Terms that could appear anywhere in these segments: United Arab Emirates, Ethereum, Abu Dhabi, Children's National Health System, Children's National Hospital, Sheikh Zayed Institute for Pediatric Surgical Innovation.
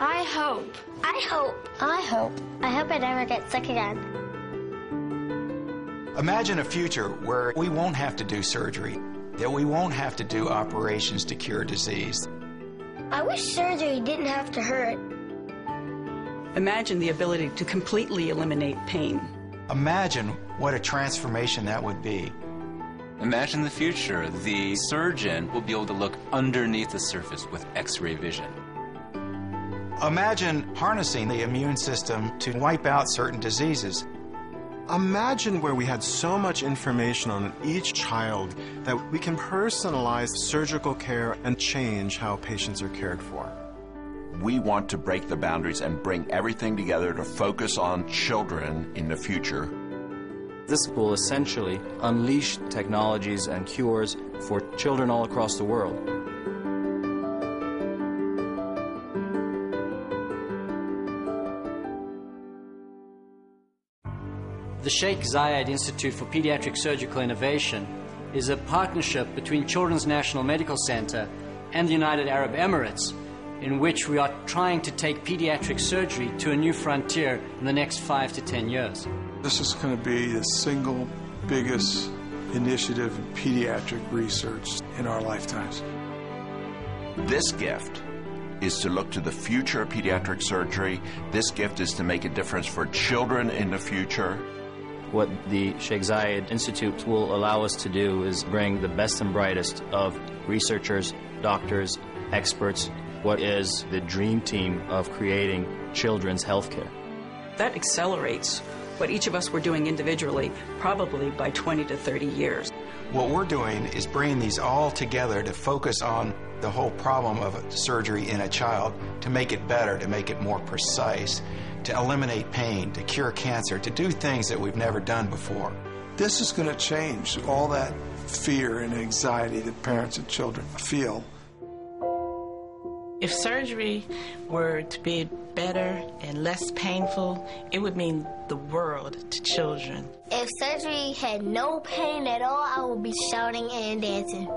I hope. I hope. I hope. I hope I never get sick again. Imagine a future where we won't have to do surgery, that we won't have to do operations to cure disease. I wish surgery didn't have to hurt. Imagine the ability to completely eliminate pain. Imagine what a transformation that would be. Imagine the future. The surgeon will be able to look underneath the surface with X-ray vision. Imagine harnessing the immune system to wipe out certain diseases. Imagine where we had so much information on each child that we can personalize surgical care and change how patients are cared for. We want to break the boundaries and bring everything together to focus on children in the future. This will essentially unleash technologies and cures for children all across the world. The Sheikh Zayed Institute for Pediatric Surgical Innovation is a partnership between Children's National Medical Center and the United Arab Emirates, in which we are trying to take pediatric surgery to a new frontier in the next 5 to 10 years. This is going to be the single biggest initiative in pediatric research in our lifetimes. This gift is to look to the future of pediatric surgery. This gift is to make a difference for children in the future. What the Sheikh Zayed Institute will allow us to do is bring the best and brightest of researchers, doctors, experts, what is the dream team of creating children's healthcare. That accelerates what each of us were doing individually, probably by 20 to 30 years. What we're doing is bringing these all together to focus on the whole problem of surgery in a child, to make it better, to make it more precise, to eliminate pain, to cure cancer, to do things that we've never done before. This is going to change all that fear and anxiety that parents and children feel. If surgery were to be better and less painful, it would mean the world to children. If surgery had no pain at all, I would be shouting and dancing.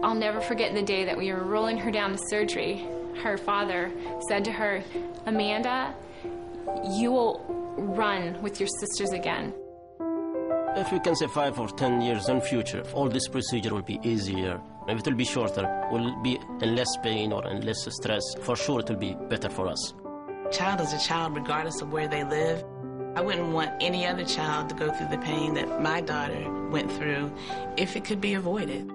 I'll never forget the day that we were rolling her down to surgery. Her father said to her, "Amanda, you will run with your sisters again." If we can say 5 or 10 years in future, all this procedure will be easier. If it will be shorter, will be in less pain or in less stress. For sure, it will be better for us. Child is a child, regardless of where they live. I wouldn't want any other child to go through the pain that my daughter went through if it could be avoided.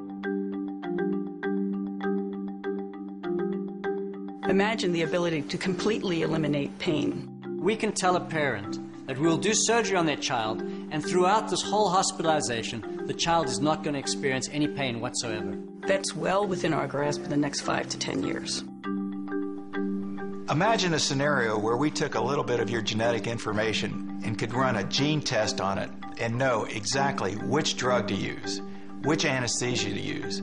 Imagine the ability to completely eliminate pain. We can tell a parent that we'll do surgery on their child, and throughout this whole hospitalization, the child is not going to experience any pain whatsoever. That's well within our grasp for the next 5 to 10 years. Imagine a scenario where we took a little bit of your genetic information and could run a gene test on it and know exactly which drug to use, which anesthesia to use.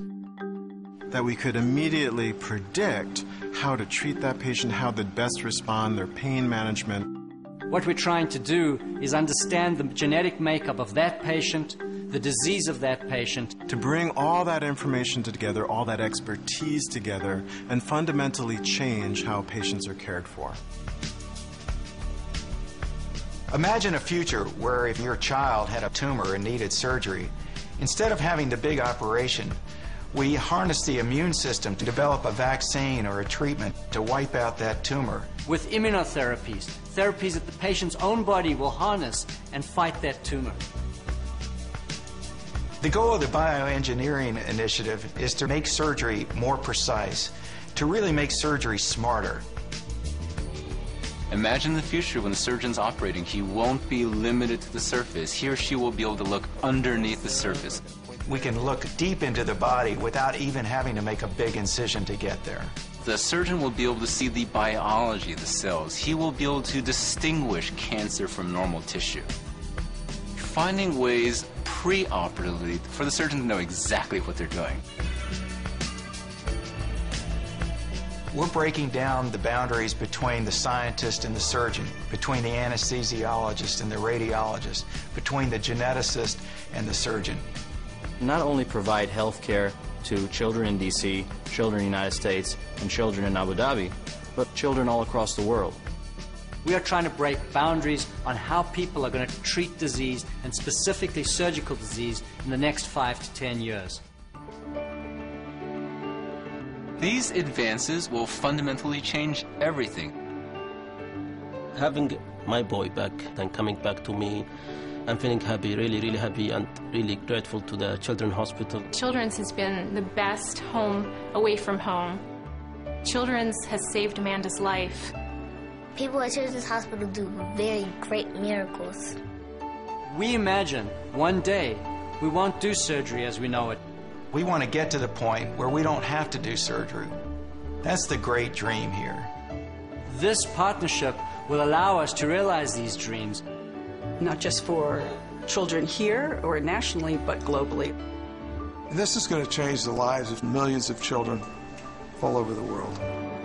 That we could immediately predict how to treat that patient, how they'd best respond, their pain management. What we're trying to do is understand the genetic makeup of that patient, the disease of that patient. To bring all that information together, all that expertise together, and fundamentally change how patients are cared for. Imagine a future where if your child had a tumor and needed surgery, instead of having the big operation, we harness the immune system to develop a vaccine or a treatment to wipe out that tumor. With immunotherapies, therapies that the patient's own body will harness and fight that tumor. The goal of the bioengineering initiative is to make surgery more precise, to really make surgery smarter. Imagine the future when the surgeon's operating. He won't be limited to the surface. He or she will be able to look underneath the surface. We can look deep into the body without even having to make a big incision to get there. The surgeon will be able to see the biology of the cells. He will be able to distinguish cancer from normal tissue. Finding ways pre-operatively for the surgeon to know exactly what they're doing. We're breaking down the boundaries between the scientist and the surgeon, between the anesthesiologist and the radiologist, between the geneticist and the surgeon. not only provide health care to children in D.C., children in the United States, and children in Abu Dhabi, but children all across the world. We are trying to break boundaries on how people are going to treat disease, and specifically surgical disease, in the next 5 to 10 years. These advances will fundamentally change everything. Having my boy back and coming back to me, I'm feeling happy, really, really happy, and really grateful to the Children's Hospital. Children's has been the best home away from home. Children's has saved Amanda's life. People at Children's Hospital do very great miracles. We imagine one day we won't do surgery as we know it. We want to get to the point where we don't have to do surgery. That's the great dream here. This partnership will allow us to realize these dreams. Not just for children here or nationally, but globally. This is going to change the lives of millions of children all over the world.